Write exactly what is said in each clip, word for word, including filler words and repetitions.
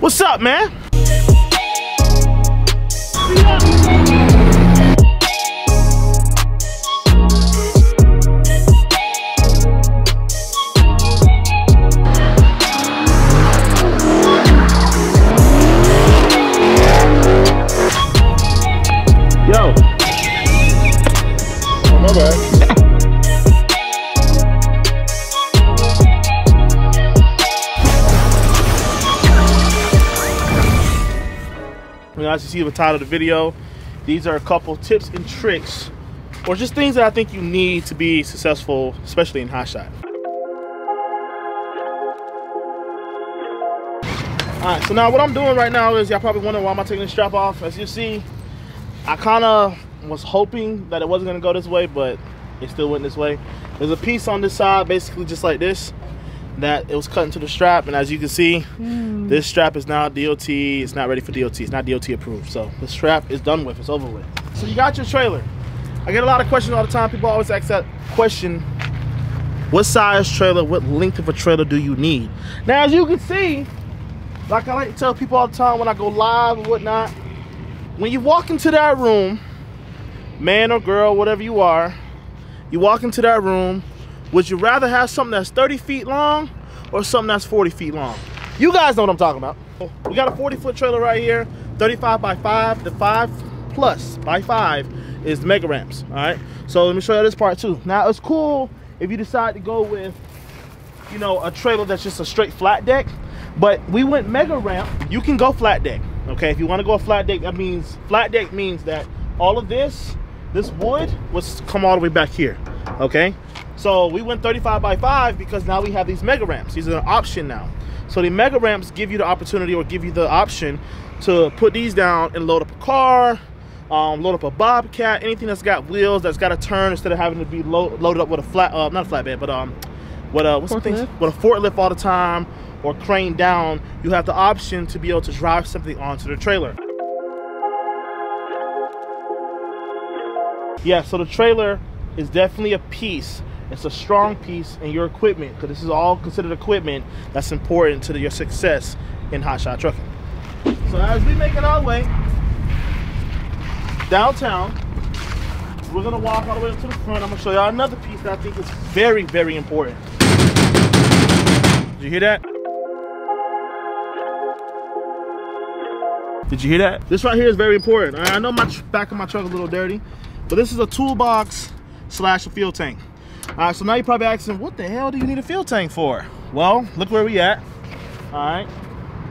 What's up, man? As you see the title of the video, these are a couple tips and tricks, or just things that I think you need to be successful, especially in Hotshot. All right, so now what I'm doing right now is, y'all probably wondering why am I taking this strap off. As you see, I kind of was hoping that it wasn't going to go this way, but it still went this way. There's a piece on this side, basically just like this, that it was cut into the strap, and as you can see, mm. this strap is now D O T. It's not ready for D O T. It's not D O T approved. So the strap is done with. It's over with. So you got your trailer. I get a lot of questions all the time. People always ask that question: what size trailer, what length of a trailer do you need? Now, as you can see, like I like to tell people all the time when I go live and whatnot, when you walk into that room, man or girl, whatever you are, you walk into that room. Would you rather have something that's thirty feet long or something that's forty feet long? You guys know what I'm talking about. We got a forty foot trailer right here, thirty-five by five. The five plus by five is mega ramps, all right? So let me show you this part too. Now, it's cool if you decide to go with, you know, a trailer that's just a straight flat deck, but we went mega ramp. You can go flat deck, okay? If you wanna go a flat deck, that means, flat deck means that all of this, this wood was come all the way back here, okay? So we went thirty-five by five because now we have these mega ramps. These are an option now. So the mega ramps give you the opportunity, or give you the option, to put these down and load up a car, um, load up a bobcat, anything that's got wheels, that's got a turn, instead of having to be load, loaded up with a flat, uh, not a flatbed, but um, with a, what's the thing? With a forklift all the time, or crane down. You have the option to be able to drive something onto the trailer. Yeah, so the trailer is definitely a piece. It's a strong piece in your equipment, because this is all considered equipment that's important to the, your success in Hotshot trucking. So as we make it our way downtown, we're gonna walk all the way up to the front. I'm gonna show y'all another piece that I think is very, very important. Did you hear that? Did you hear that? This right here is very important. I know my back of my truck is a little dirty, but this is a toolbox slash a fuel tank. All right, so now you're probably asking, what the hell do you need a fuel tank for? Well, look where we at. All right,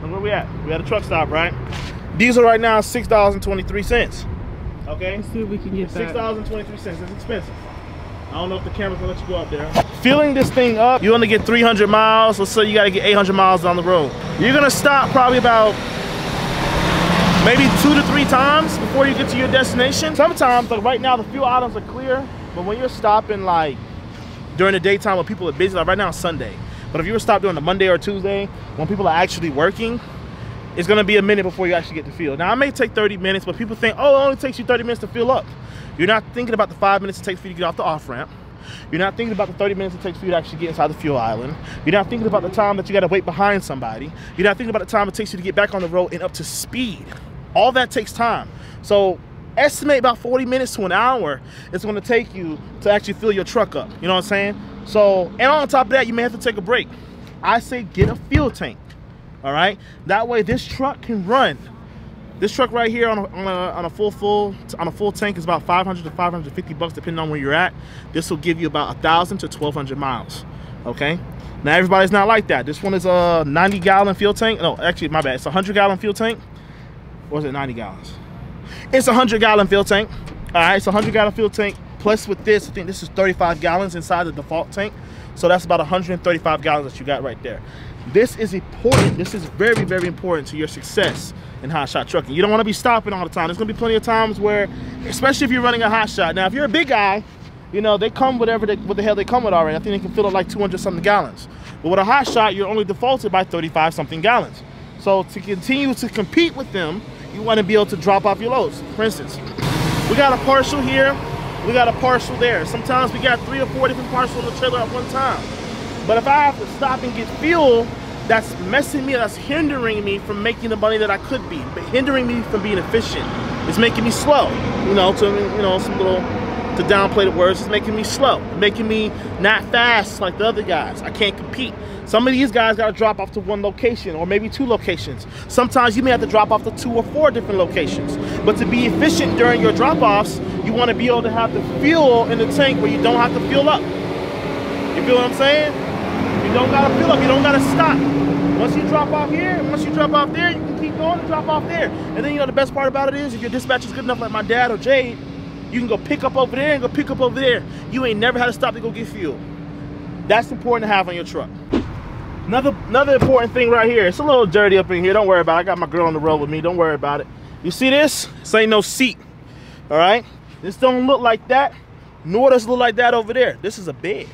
look where we at. We at a truck stop, right? Diesel right now is six dollars and twenty-three cents. Okay? Let's see if we can get that. six dollars and twenty-three cents, it's expensive. I don't know if the camera can let you go up there. Filling this thing up, you only get three hundred miles, so, so you gotta get eight hundred miles down the road. You're gonna stop probably about maybe two to three times before you get to your destination. Sometimes, like right now, the fuel items are clear, but when you're stopping like, during the daytime when people are busy, like right now it's Sunday. But if you were stopped during a Monday or Tuesday, when people are actually working, it's gonna be a minute before you actually get to fuel. Now, it may take thirty minutes, but people think, oh, it only takes you thirty minutes to fuel up. You're not thinking about the five minutes it takes for you to get off the off-ramp. You're not thinking about the thirty minutes it takes for you to actually get inside the fuel island. You're not thinking about the time that you gotta wait behind somebody. You're not thinking about the time it takes you to get back on the road and up to speed. All that takes time. So, estimate about forty minutes to an hour it's going to take you to actually fill your truck up. You know what I'm saying? So, and on top of that, you may have to take a break. I say get a fuel tank, all right? That way this truck can run. This truck right here on a, on a, on a full full on a full tank is about five hundred to five hundred fifty bucks, depending on where you're at. This will give you about one thousand to twelve hundred miles, okay? Now, everybody's not like that. This one is a ninety gallon fuel tank. No, actually, my bad. It's a one hundred gallon fuel tank. Or is it ninety gallons? It's a one hundred gallon fuel tank. All right, it's a one hundred gallon fuel tank. Plus with this, I think this is thirty-five gallons inside the default tank. So that's about one hundred thirty-five gallons that you got right there. This is important. This is very, very important to your success in Hotshot trucking. You don't want to be stopping all the time. There's going to be plenty of times where, especially if you're running a Hotshot. Now, if you're a big guy, you know, they come whatever they, what the hell they come with already. I think they can fill up like two hundred something gallons. But with a Hotshot, you're only defaulted by thirty-five something gallons. So to continue to compete with them, you want to be able to drop off your loads. For instance, we got a parcel here, we got a parcel there. Sometimes we got three or four different parcels on the trailer at one time. But if I have to stop and get fuel, that's messing me, that's hindering me from making the money that I could be, but hindering me from being efficient. It's making me slow, you know, to, you know, some little, to downplay the words, it's making me slow, making me not fast like the other guys. I can't compete. Some of these guys got to drop off to one location or maybe two locations. Sometimes you may have to drop off to two or four different locations. But to be efficient during your drop-offs, you want to be able to have the fuel in the tank where you don't have to fuel up. You feel what I'm saying? You don't got to fuel up. You don't got to stop. Once you drop off here, once you drop off there, you can keep going and drop off there. And then, you know, the best part about it is if your dispatch is good enough like my dad or Jade, you can go pick up over there and go pick up over there. You ain't never had to stop to go get fuel. That's important to have on your truck. Another, another important thing right here. It's a little dirty up in here. Don't worry about it. I got my girl on the road with me. Don't worry about it. You see this? This ain't no seat. All right? This don't look like that, nor does it look like that over there. This is a bed.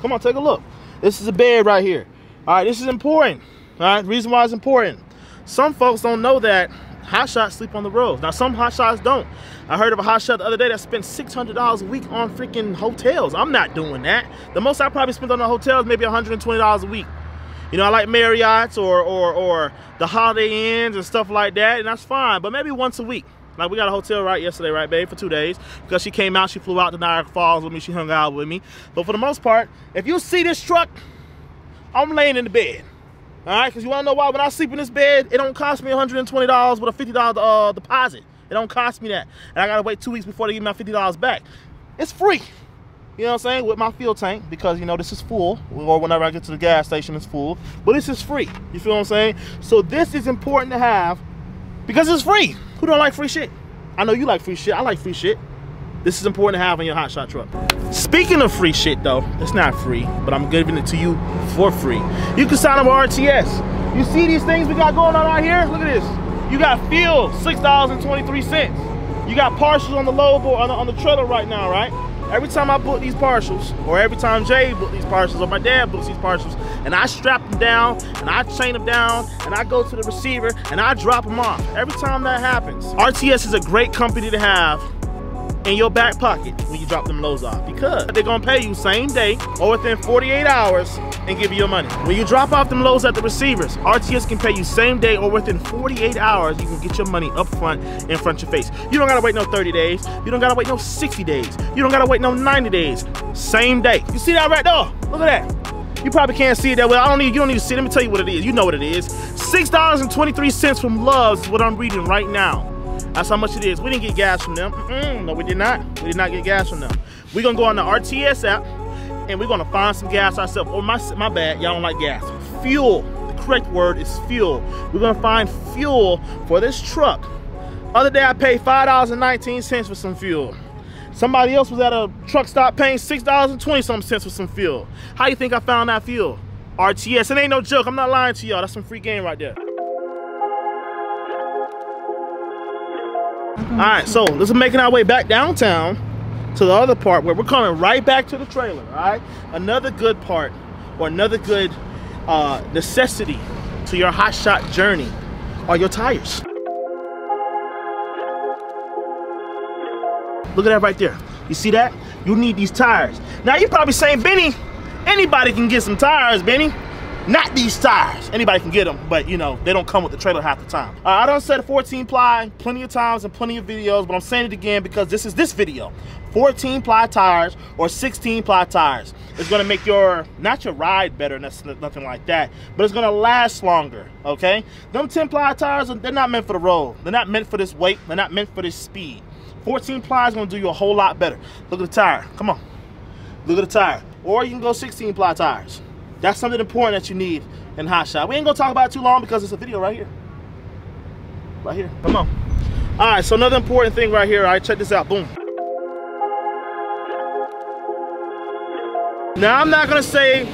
Come on, take a look. This is a bed right here. All right? This is important. All right? The reason why it's important. Some folks don't know that hotshots sleep on the roads. Now, some hotshots don't. I heard of a hotshot the other day that spent six hundred dollars a week on freaking hotels. I'm not doing that. The most I probably spent on a hotel is maybe one hundred twenty dollars a week. You know, I like Marriott's or, or, or the Holiday Inns and stuff like that, and that's fine, but maybe once a week. Like, we got a hotel right yesterday, right, babe, for two days. Because she came out, she flew out to Niagara Falls with me, she hung out with me. But for the most part, if you see this truck, I'm laying in the bed. All right, because you want to know why? When I sleep in this bed, it don't cost me one hundred twenty dollars with a fifty dollar uh, deposit. It don't cost me that. And I got to wait two weeks before they give me my fifty dollars back. It's free. You know what I'm saying? With my fuel tank, because, you know, this is full. Or whenever I get to the gas station, it's full. But this is free. You feel what I'm saying? So this is important to have because it's free. Who don't like free shit? I know you like free shit. I like free shit. This is important to have in your hotshot truck. Speaking of free shit though, it's not free, but I'm giving it to you for free. You can sign up with R T S. You see these things we got going on out here? Look at this. You got fuel, six dollars and twenty-three cents. You got partials on the load board, on the, on the trailer right now, right? Every time I book these partials, or every time Jay books these partials, or my dad books these partials, and I strap them down, and I chain them down, and I go to the receiver, and I drop them off. Every time that happens, R T S is a great company to have in your back pocket when you drop them loads off, because they're gonna pay you same day or within forty-eight hours and give you your money. When you drop off them loads at the receivers, R T S can pay you same day or within forty-eight hours. You can get your money up front in front of your face. You don't gotta wait no thirty days. You don't gotta wait no sixty days. You don't gotta wait no ninety days. Same day. You see that right there? Look at that. You probably can't see it that well. I don't need, you don't need to see it. Let me tell you what it is. You know what it is. six dollars and twenty-three cents from Love's is what I'm reading right now. That's how much it is. We didn't get gas from them. Mm-mm, no, we did not. We did not get gas from them. We're going to go on the R T S app, and we're going to find some gas ourselves. Oh, my, my bad. Y'all don't like gas. Fuel. The correct word is fuel. We're going to find fuel for this truck. Other day, I paid five dollars and nineteen cents for some fuel. Somebody else was at a truck stop paying six dollars and twenty something cents for some fuel. How do you think I found that fuel? R T S. It ain't no joke. I'm not lying to y'all. That's some free game right there. Alright, so this is making our way back downtown to the other part where we're coming right back to the trailer, alright? Another good part, or another good uh, necessity to your hotshot journey are your tires. Look at that right there. You see that? You need these tires. Now you're probably saying, Benny, anybody can get some tires, Benny. Not these tires. Anybody can get them, but you know, they don't come with the trailer half the time. Uh, I done said fourteen ply plenty of times and plenty of videos, but I'm saying it again because this is this video. fourteen ply tires or sixteen ply tires is gonna make your, not your ride better, nothing like that, but it's gonna last longer, okay? Them ten ply tires, they're not meant for the road. They're not meant for this weight. They're not meant for this speed. fourteen ply is gonna do you a whole lot better. Look at the tire, come on. Look at the tire. Or you can go sixteen ply tires. That's something important that you need in hotshot. We ain't gonna talk about it too long because it's a video right here. Right here, come on. All right, so another important thing right here, all right, check this out, boom. Now, I'm not gonna say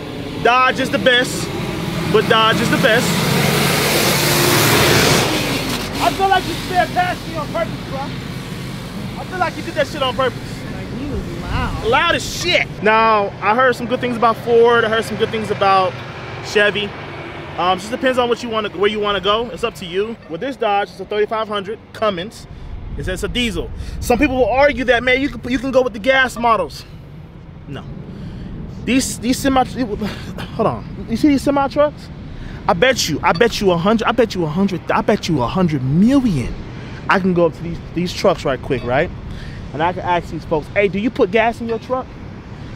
Dodge is the best, but Dodge is the best. I feel like you sped past me on purpose, bro. I feel like you did that shit on purpose. Wow. Loud as shit. Now, I heard some good things about Ford. I heard some good things about Chevy. Um, just depends on what you want to, where you want to go. It's up to you. With this Dodge, it's a thirty-five hundred Cummins. It's, it's a diesel. Some people will argue that, man, you can you can go with the gas models. No, These these semi, hold on. You see these semi trucks? I bet you, I bet you a hundred, I bet you a hundred, I bet you a hundred million. I can go up to these these trucks right quick, right? And I can ask these folks, hey, do you put gas in your truck?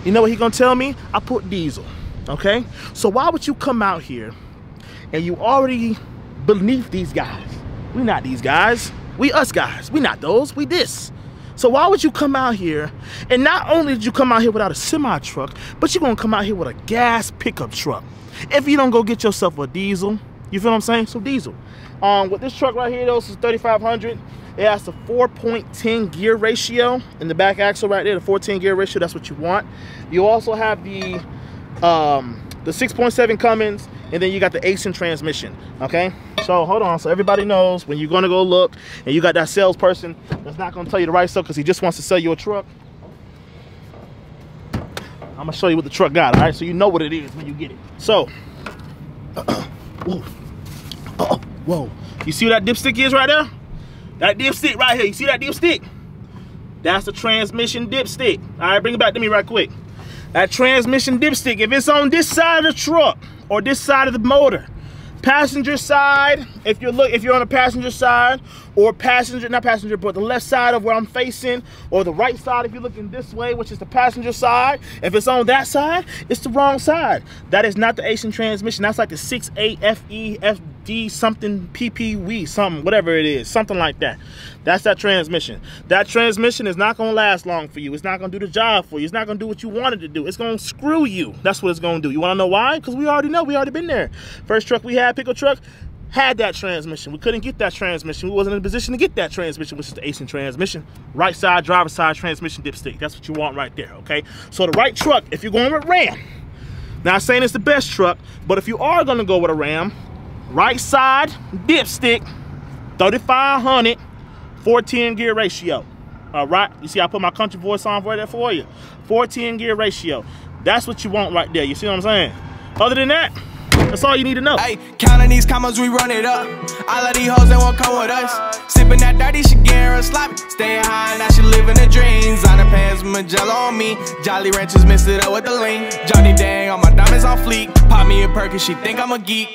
You know what he gonna tell me? I put diesel. Okay? So why would you come out here and you already beneath these guys? We not these guys. We us guys. We not those. We this. So why would you come out here? And not only did you come out here without a semi-truck, but you're gonna come out here with a gas pickup truck. If you don't go get yourself a diesel, you feel what I'm saying? So diesel. Um, with this truck right here, though, this is thirty-five hundred. It has a four point ten gear ratio in the back axle right there. The fourteen gear ratio, that's what you want. You also have the um, the six point seven Cummins, and then you got the Aisin transmission. Okay. So hold on, so everybody knows when you're gonna go look and you got that salesperson that's not gonna tell you the right stuff because he just wants to sell you a truck. I'm gonna show you what the truck got, all right? So you know what it is when you get it. So, uh-oh, whoa, uh-oh, whoa. You see what that dipstick is right there? That dipstick right here, you see that dipstick? That's the transmission dipstick. All right, bring it back to me right quick. That transmission dipstick, if it's on this side of the truck or this side of the motor, passenger side, if you're look if you're on the passenger side, or passenger, not passenger, but the left side of where I'm facing, or the right side if you're looking this way, which is the passenger side, if it's on that side, it's the wrong side. That is not the Aisin transmission. That's like the six A F E F D something P P W something, whatever it is, something like that. That's that transmission. That transmission is not gonna last long for you. It's not gonna do the job for you. It's not gonna do what you wanted to do. It's gonna screw you. That's what it's gonna do. You wanna know why? Because we already know, we already been there. First truck we had, pickup truck, had that transmission. We couldn't get that transmission. We wasn't in a position to get that transmission, which is the Aisin transmission. Right side, driver's side, transmission dipstick. That's what you want right there, okay? So the right truck, if you're going with RAM, not saying it's the best truck, but if you are gonna go with a RAM, right side dipstick, thirty-five hundred, four ten gear ratio. All right, you see I put my country voice on right there for you. four ten gear ratio. That's what you want right there, you see what I'm saying? Other than that, that's all you need to know. Hey, counting these commas, we run it up. All of these hoes that won't come with us. Sipping that dirty, she getting real sloppy. Staying high, now she living her dreams. On the pants, Magello on me. Jolly Ranchers mixed it up with the lean. Johnny Dang, all my diamonds on fleek. Pop me a perk and she think I'm a geek.